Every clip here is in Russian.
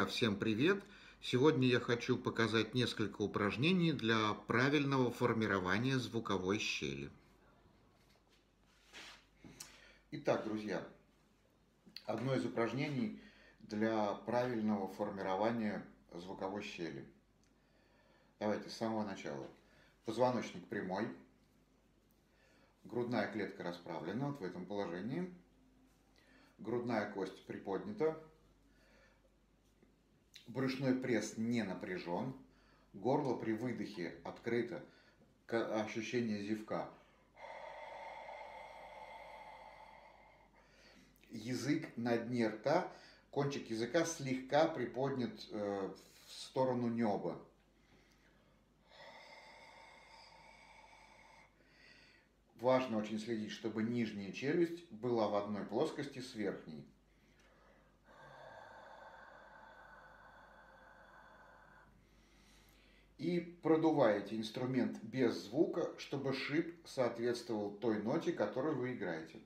Друзья, всем привет! Сегодня я хочу показать несколько упражнений для правильного формирования звуковой щели. Итак, друзья, одно из упражнений для правильного формирования звуковой щели. Давайте с самого начала. Позвоночник прямой, грудная клетка расправлена, вот в этом положении, грудная кость приподнята, брюшной пресс не напряжен, горло при выдохе открыто, ощущение зевка. Язык на дне рта, кончик языка слегка приподнят в сторону неба. Важно очень следить, чтобы нижняя челюсть была в одной плоскости с верхней. И продуваете инструмент без звука, чтобы шип соответствовал той ноте, которую вы играете.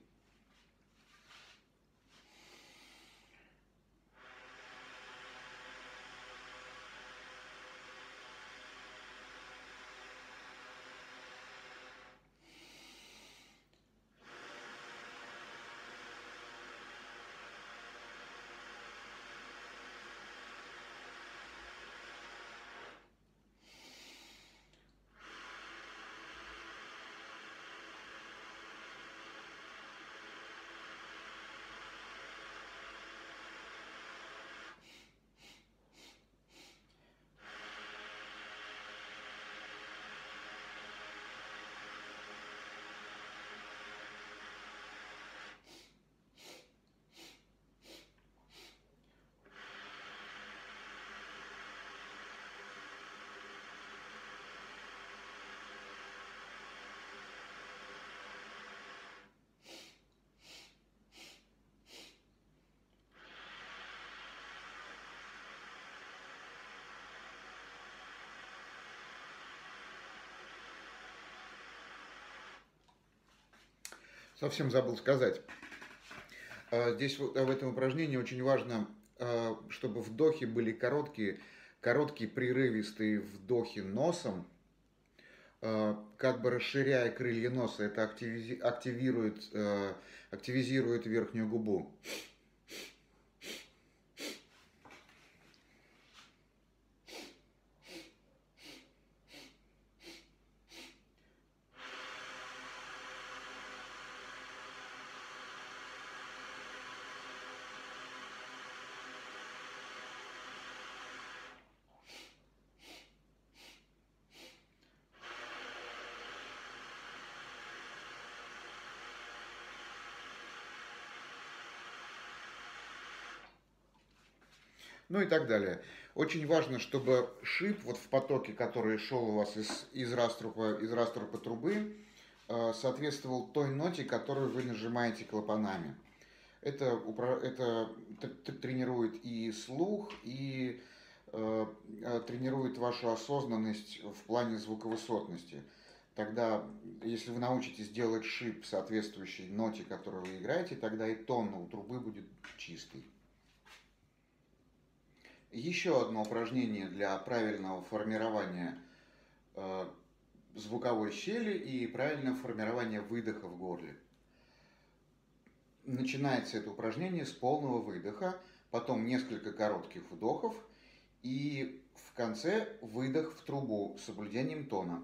Совсем забыл сказать. Здесь в этом упражнении очень важно, чтобы вдохи были короткие прерывистые вдохи носом, как бы расширяя крылья носа, это активизирует верхнюю губу. Ну и так далее. Очень важно, чтобы шип вот в потоке, который шел у вас из раструпа трубы, соответствовал той ноте, которую вы нажимаете клапанами. Это тренирует и слух, и тренирует вашу осознанность в плане звуковысотности. Тогда, если вы научитесь делать шип соответствующей ноте, которую вы играете, тогда и тон у трубы будет чистый. Еще одно упражнение для правильного формирования звуковой щели и правильного формирования выдоха в горле. Начинается это упражнение с полного выдоха, потом несколько коротких вдохов и в конце выдох в трубу с соблюдением тона.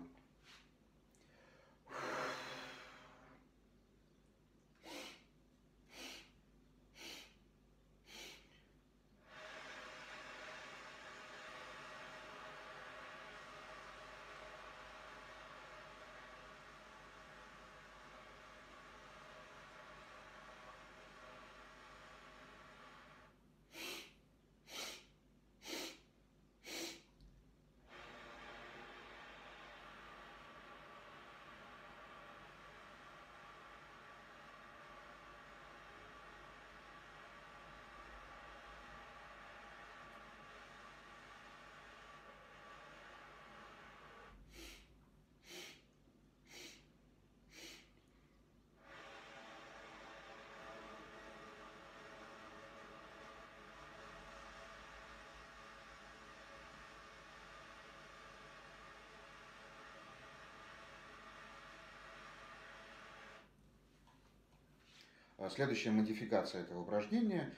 следующая модификация этого упражнения.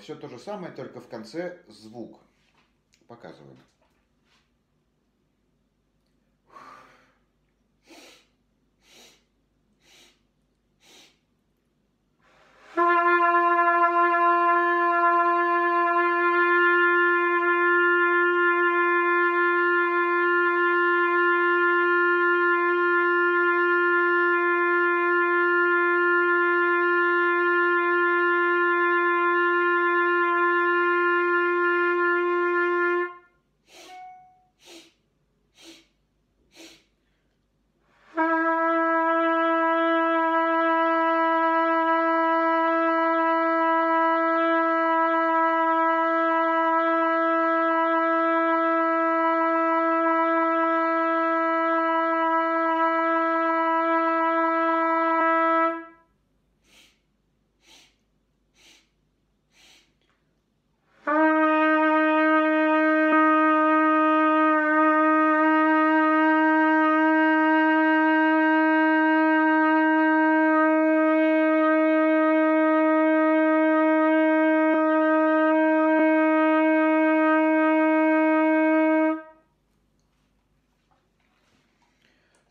Все то же самое, только в конце звук. Показываем.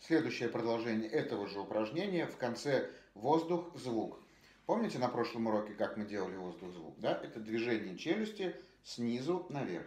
Следующее продолжение этого же упражнения в конце воздух-звук. Помните на прошлом уроке, как мы делали воздух-звук? Да? Это движение челюсти снизу наверх.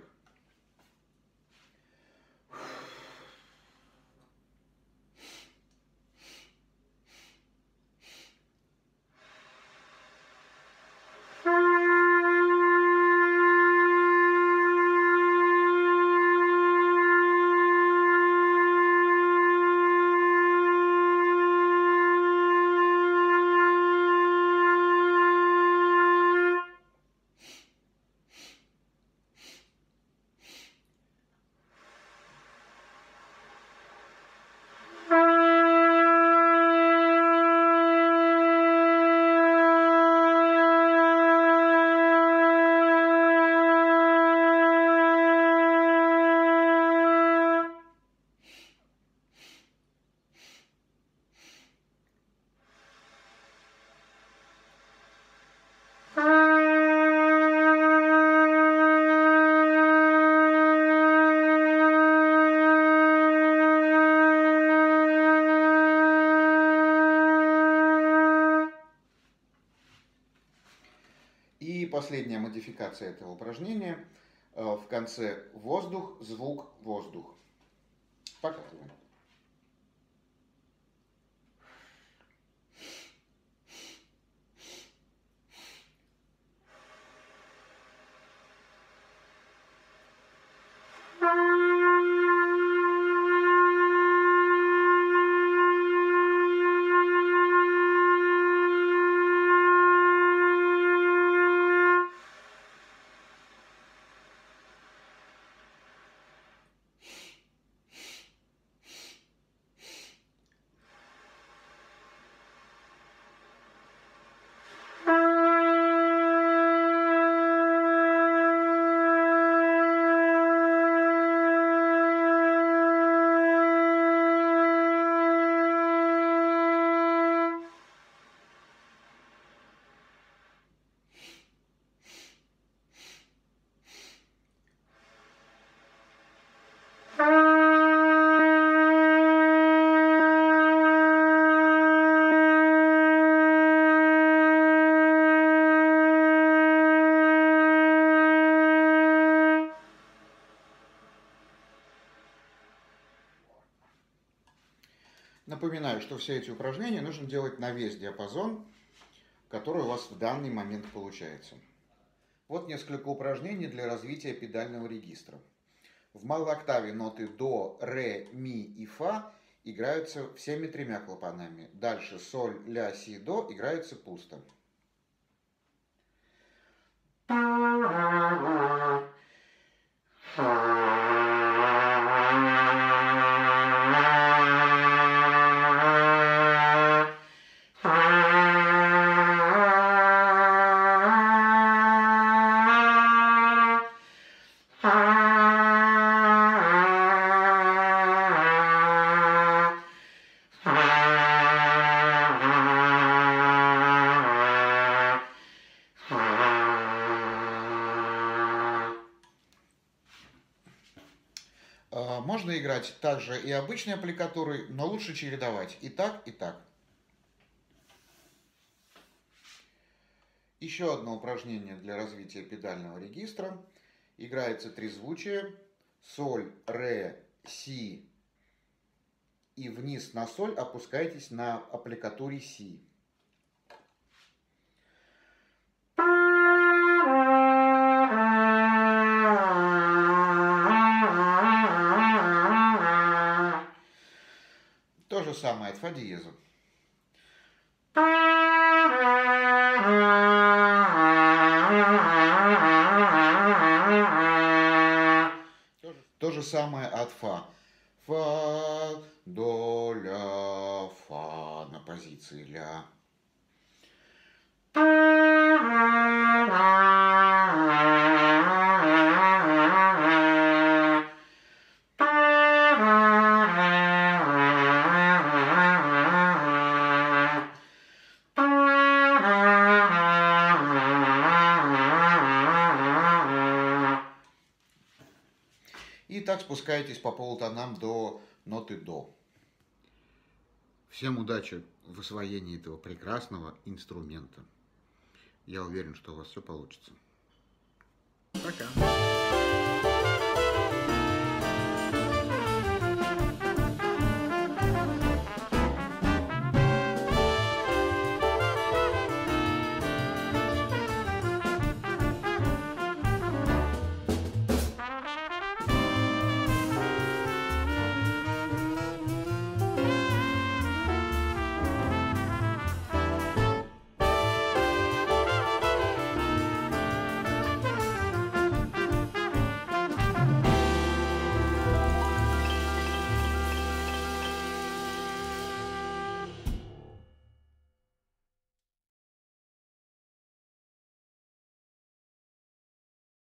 И последняя модификация этого упражнения в конце воздух, звук, воздух. Показываем. Напоминаю, что все эти упражнения нужно делать на весь диапазон, который у вас в данный момент получается. Вот несколько упражнений для развития педального регистра. В малой октаве ноты до, ре, ми и фа играются всеми тремя клапанами. Дальше соль, ля, си, до играются пусто. Можно играть также и обычные аппликатуры, но лучше чередовать и так, и так. Еще одно упражнение для развития педального регистра. Играется трезвучие: соль, ре, си. И вниз на соль опускайтесь на аппликатуре си. То же самое от фа диеза. То же самое от фа. Фа, до, ля, фа на позиции ля. И так спускаетесь по полутонам до ноты до. Всем удачи в освоении этого прекрасного инструмента. Я уверен, что у вас все получится. Пока.